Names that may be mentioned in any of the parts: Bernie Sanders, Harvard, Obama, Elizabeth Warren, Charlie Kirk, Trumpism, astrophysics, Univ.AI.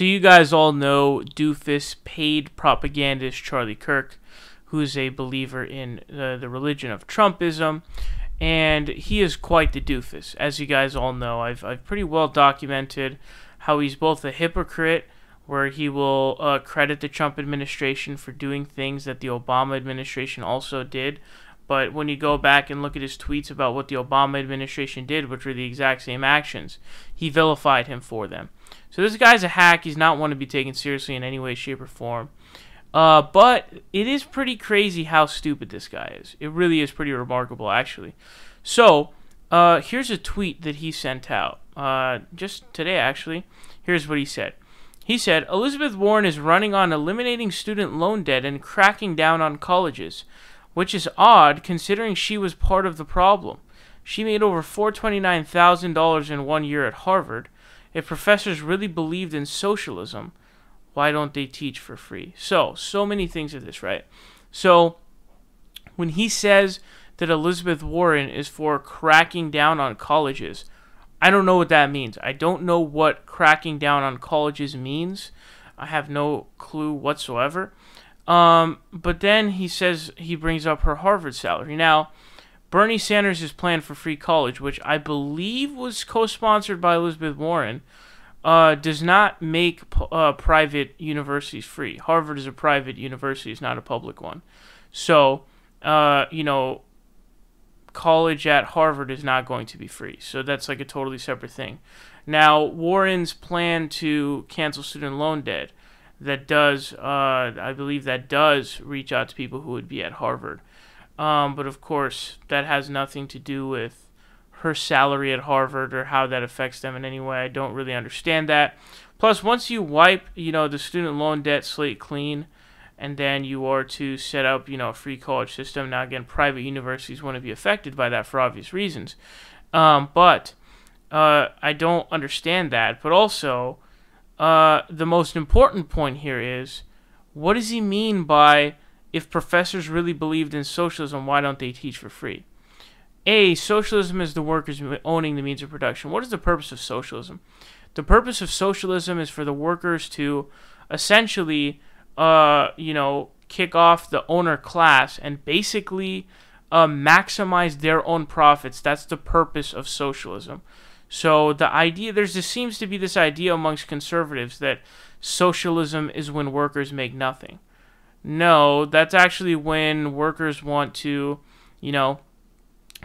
So you guys all know doofus paid propagandist Charlie Kirk, who's a believer in the religion of Trumpism, and he is quite the doofus. As you guys all know, I've pretty well documented how he's both a hypocrite, where he will credit the Trump administration for doing things that the Obama administration also did. But when you go back and look at his tweets about what the Obama administration did, which were the exact same actions, he vilified him for them. So this guy's a hack. He's not one to be taken seriously in any way, shape, or form. But it is pretty crazy how stupid this guy is. It really is pretty remarkable, actually. So here's a tweet that he sent out just today, actually. Here's what he said. He said, "Elizabeth Warren is running on eliminating student loan debt and cracking down on colleges, which is odd considering she was part of the problem. She made over $429,000 in 1 year at Harvard. If professors really believed in socialism, why don't they teach for free?" So many things of this, right? So when he says that Elizabeth Warren is for cracking down on colleges, I don't know what that means. I don't know what cracking down on colleges means. I have no clue whatsoever. But then he says, he brings up her Harvard salary. Now, Bernie Sanders' plan for free college, which I believe was co-sponsored by Elizabeth Warren, does not make private universities free. Harvard is a private university. It's not a public one. So, you know, college at Harvard is not going to be free. So that's like a totally separate thing. Now, Warren's plan to cancel student loan debt, that does, I believe that does reach out to people who would be at Harvard. But of course, that has nothing to do with her salary at Harvard or how that affects them in any way. I don't really understand that. Plus, once you wipe, you know, the student loan debt slate clean, and then you are to set up, you know, a free college system. Now, again, private universities want to be affected by that for obvious reasons. But I don't understand that. But also, the most important point here is, what does he mean by, if professors really believed in socialism, why don't they teach for free? A, socialism is the workers owning the means of production. What is the purpose of socialism? The purpose of socialism is for the workers to essentially you know, kick off the owner class and basically maximize their own profits. That's the purpose of socialism. So the idea, there seems to be this idea amongst conservatives that socialism is when workers make nothing. No, that's actually when workers want to, you know,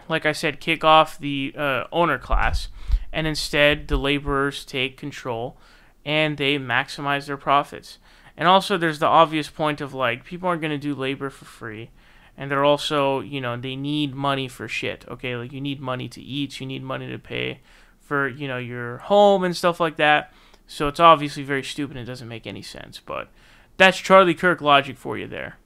like I said, kick off the owner class, and instead the laborers take control and they maximize their profits. And also, there's the obvious point of, like, people aren't going to do labor for free. And they're also, you know, they need money for shit, okay? Like, you need money to eat. You need money to pay for, you know, your home and stuff like that. So it's obviously very stupid and it doesn't make any sense. But that's Charlie Kirk logic for you there.